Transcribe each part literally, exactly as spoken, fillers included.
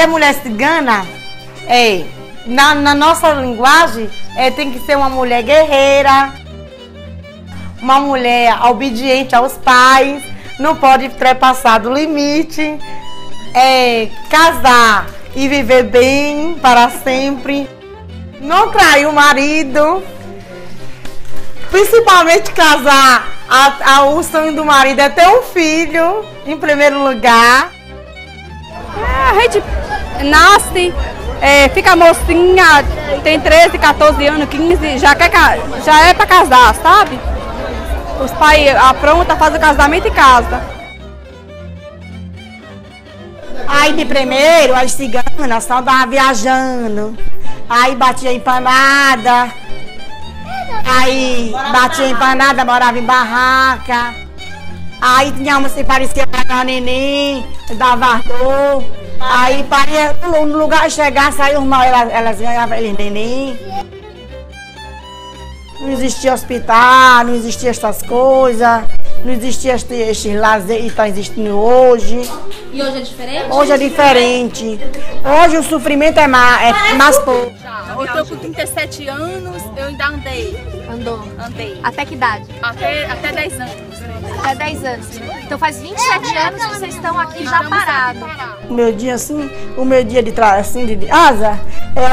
ser mulher cigana, é, na, na nossa linguagem, é, tem que ser uma mulher guerreira, uma mulher obediente aos pais, não pode ultrapassar do limite, é, casar e viver bem para sempre, não trair o marido, principalmente casar, a, a, o sonho do marido é ter um filho, em primeiro lugar. É, a gente nasce, é, fica mocinha, tem treze, quatorze anos, quinze, já, quer, já é para casar, sabe? Os pais aprontam, fazem o casamento e casam. Aí de primeiro as ciganas só andavam viajando, aí batia empanada, aí batia empanada, morava em barraca, aí tinha uma que parecia a neném, dava dor, aí paria, no lugar de chegar saiu mal, elas, elas ganhavam eles neném. Não existia hospital, não existia essas coisas, não existia este, este lazer que está existindo hoje. E hoje é diferente? Hoje é diferente. Hoje o sofrimento é mais, é mais pouco. Eu estou com trinta e sete anos, eu ainda andei. Andou? Andei. Até que idade? Até, até dez anos. Até dez anos. Então faz vinte e sete anos que vocês estão aqui já parados. O meu dia assim, o meu dia de trabalho assim, de asa,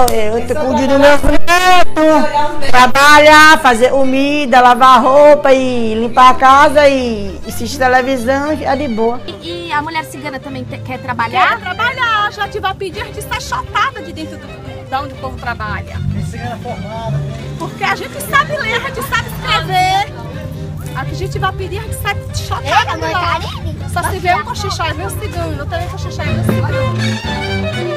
eu, eu cuido do meu neto, trabalhar, fazer comida, lavar roupa e limpar a casa e assistir televisão e é de boa. E, e a mulher cigana também te, quer trabalhar? Quer trabalhar, já tive a pedir, a gente está chotada de dentro do, de onde o povo trabalha. Cigana formada. Porque a gente sabe ler, a gente sabe escrever. Aqui a gente vai pedir que sai chocada do lado. Só se vê um cochichar e vê um cigano. Eu também cochichar e vê um cigano.